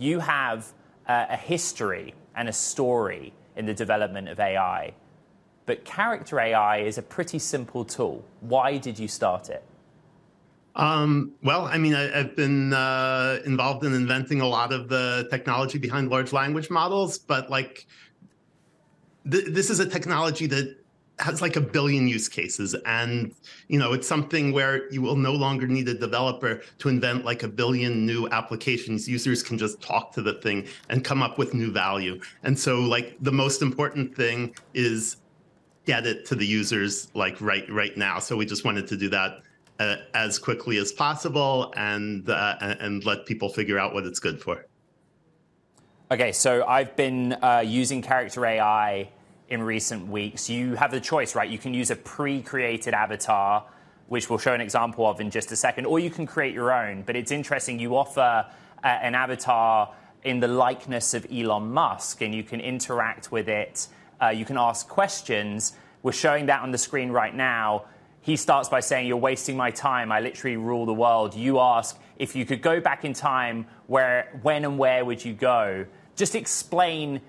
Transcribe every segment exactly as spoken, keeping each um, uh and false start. you have uh, a history and a story in the development of A I. But Character A I is a pretty simple tool. Why did you start it? Um, well, I mean, I, I've been uh, involved in inventing a lot of the technology behind large language models, but like th this is a technology that has like a billion use cases. And, you know, it's something where you will no longer need a developer to invent like a billion new applications. Users can just talk to the thing and come up with new value. And so like the most important thing is get it to the users like right, right now. So we just wanted to do that uh, as quickly as possible and, uh, and let people figure out what it's good for. Okay, so I've been uh, using Character A I in recent weeks. You have the choice, right? You can use a pre-created avatar, which we'll show an example of in just a second, or you can create your own. But it's interesting, you offer uh, an avatar in the likeness of Elon Musk, and you can interact with it. Uh, you can ask questions. We're showing that on the screen right now. He starts by saying, "You're wasting my time. I literally rule the world." You ask, "If you could go back in time, where, when and where would you go?" Just explain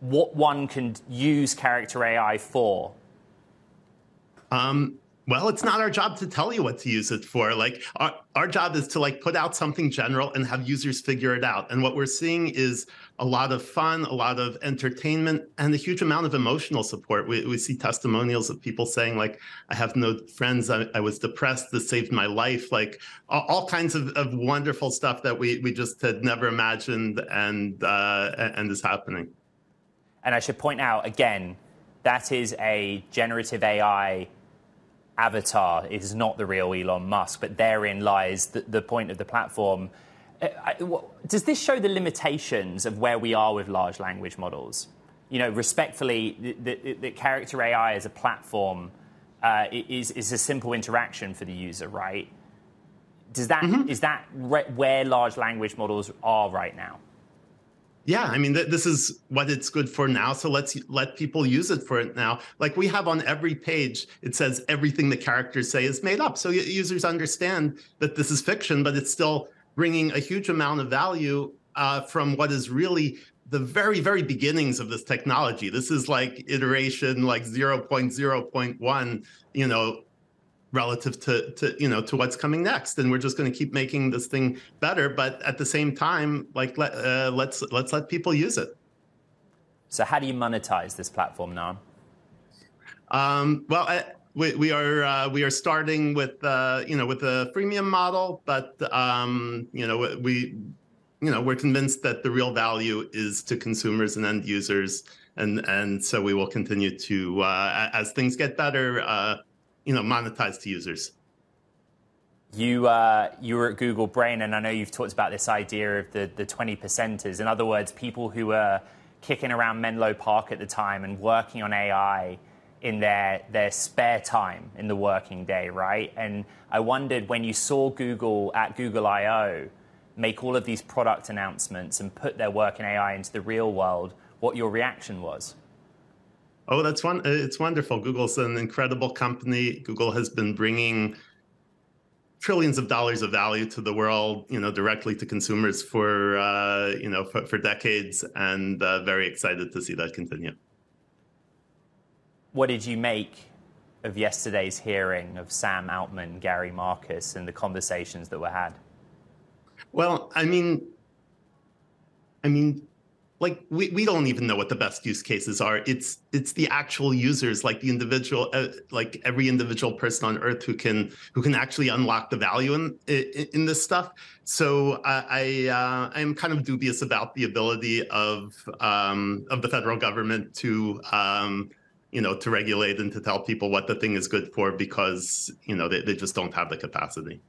what one can use Character A I for. Um, well, it's not our job to tell you what to use it for. Like our, our job is to like put out something general and have users figure it out. And what we're seeing is a lot of fun, a lot of entertainment, and a huge amount of emotional support. We, we see testimonials of people saying like, "I have no friends, I, I was depressed, this saved my life." Like all, all kinds of, of wonderful stuff that we, we just had never imagined and, uh, and is happening. And I should point out, again, that is a generative A I avatar. It is not the real Elon Musk, but therein lies the, the point of the platform. Does this show the limitations of where we are with large language models? You know, respectfully, that Character A I as a platform uh, is, is a simple interaction for the user, right? Does that, mm-hmm. Is that where large language models are right now? Yeah, I mean, th this is what it's good for now. So let's let people use it for it now. Like we have on every page, it says everything the characters say is made up. So users understand that this is fiction, but it's still bringing a huge amount of value uh, from what is really the very, very beginnings of this technology. This is like iteration, like zero point zero point one, you know, relative to, to, you know, to what's coming next. And we're just going to keep making this thing better. But at the same time, like, let, uh, let's, let's let people use it. So how do you monetize this platform now? Um, well, I, we, we are, uh, we are starting with, uh, you know, with a freemium model, but, um, you know, we, you know, we're convinced that the real value is to consumers and end users. And, and so we will continue to, uh, as things get better, uh, you know, monetize to users. You, uh, you were at Google Brain, and I know you've talked about this idea of the, the twenty percenters. In other words, people who were kicking around Menlo Park at the time and working on A I in their, their spare time in the working day, right? And I wondered when you saw Google at Google I O make all of these product announcements and put their work in A I into the real world, what your reaction was. Oh, that's one. It's wonderful. Google's an incredible company. Google has been bringing trillions of dollars of value to the world, you know, directly to consumers for, uh, you know, for, for decades, and uh, very excited to see that continue. What did you make of yesterday's hearing of Sam Altman, Gary Marcus, and the conversations that were had? Well, I mean, I mean. Like we, we don't even know what the best use cases are. It's it's the actual users, like the individual, uh, like every individual person on Earth who can who can actually unlock the value in in, in this stuff. So uh, I uh, I'm kind of dubious about the ability of um, of the federal government to um, you know to regulate and to tell people what the thing is good for, because you know they they just don't have the capacity.